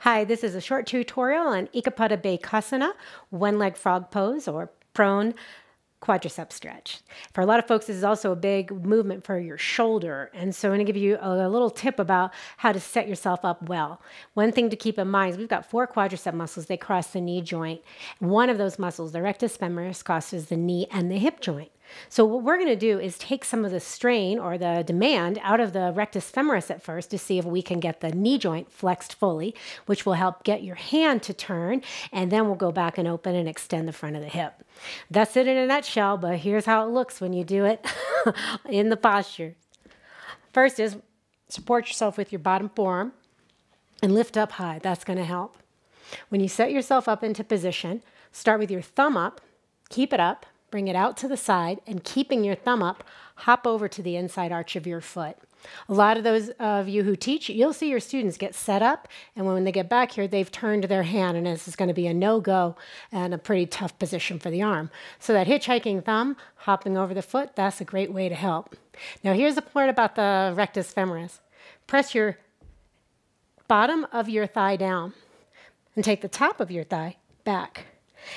Hi, this is a short tutorial on Eka Pada Bhekasana, one leg frog pose or prone quadriceps stretch. For a lot of folks, this is also a big movement for your shoulder. And so I'm going to give you a little tip about how to set yourself up well. One thing to keep in mind is we've got four quadricep muscles. They cross the knee joint. One of those muscles, the rectus femoris, crosses the knee and the hip joint. So what we're going to do is take some of the strain or the demand out of the rectus femoris at first to see if we can get the knee joint flexed fully, which will help get your hand to turn, and then we'll go back and open and extend the front of the hip. That's it in a nutshell, but here's how it looks when you do it in the posture. First is support yourself with your bottom forearm and lift up high. That's going to help. When you set yourself up into position, start with your thumb up, keep it up, bring it out to the side, and keeping your thumb up, hop over to the inside arch of your foot. A lot of those of you who teach, you'll see your students get set up, and when they get back here, they've turned their hand, and this is going to be a no-go and a pretty tough position for the arm. So that hitchhiking thumb, hopping over the foot, that's a great way to help. Now here's the part about the rectus femoris. Press your bottom of your thigh down, and take the top of your thigh back.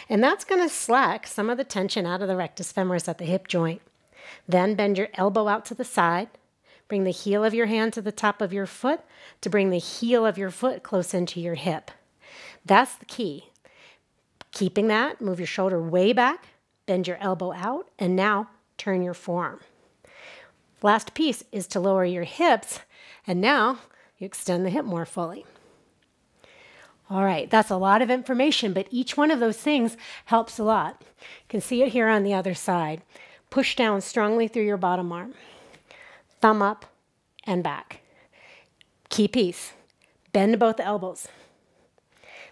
And that's going to slack some of the tension out of the rectus femoris at the hip joint. Then bend your elbow out to the side. Bring the heel of your hand to the top of your foot to bring the heel of your foot close into your hip. That's the key. Keeping that, move your shoulder way back, bend your elbow out, and now turn your forearm. Last piece is to lower your hips, and now you extend the hip more fully. All right, that's a lot of information, but each one of those things helps a lot. You can see it here on the other side. Push down strongly through your bottom arm. Thumb up and back. Key piece, bend both elbows.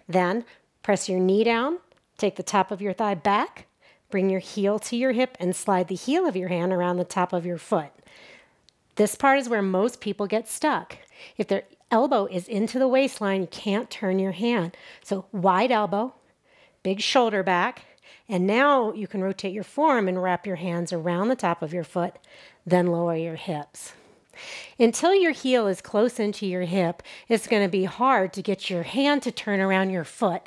Then press your knee down, take the top of your thigh back, bring your heel to your hip and slide the heel of your hand around the top of your foot. This part is where most people get stuck. If they're elbow is into the waistline, you can't turn your hand. So wide elbow, big shoulder back, and now you can rotate your forearm and wrap your hands around the top of your foot, then lower your hips. Until your heel is close into your hip, it's going to be hard to get your hand to turn around your foot.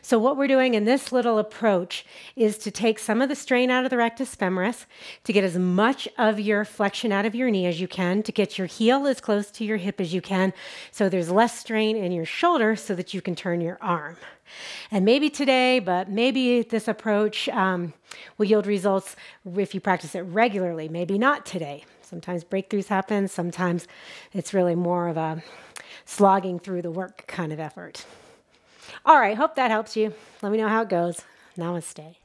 So what we're doing in this little approach is to take some of the strain out of the rectus femoris to get as much of your flexion out of your knee as you can, to get your heel as close to your hip as you can, so there's less strain in your shoulder so that you can turn your arm. And maybe today, but maybe this approach will yield results if you practice it regularly. Maybe not today. Sometimes breakthroughs happen. Sometimes it's really more of a slogging through the work kind of effort. All right, hope that helps you. Let me know how it goes. Namaste.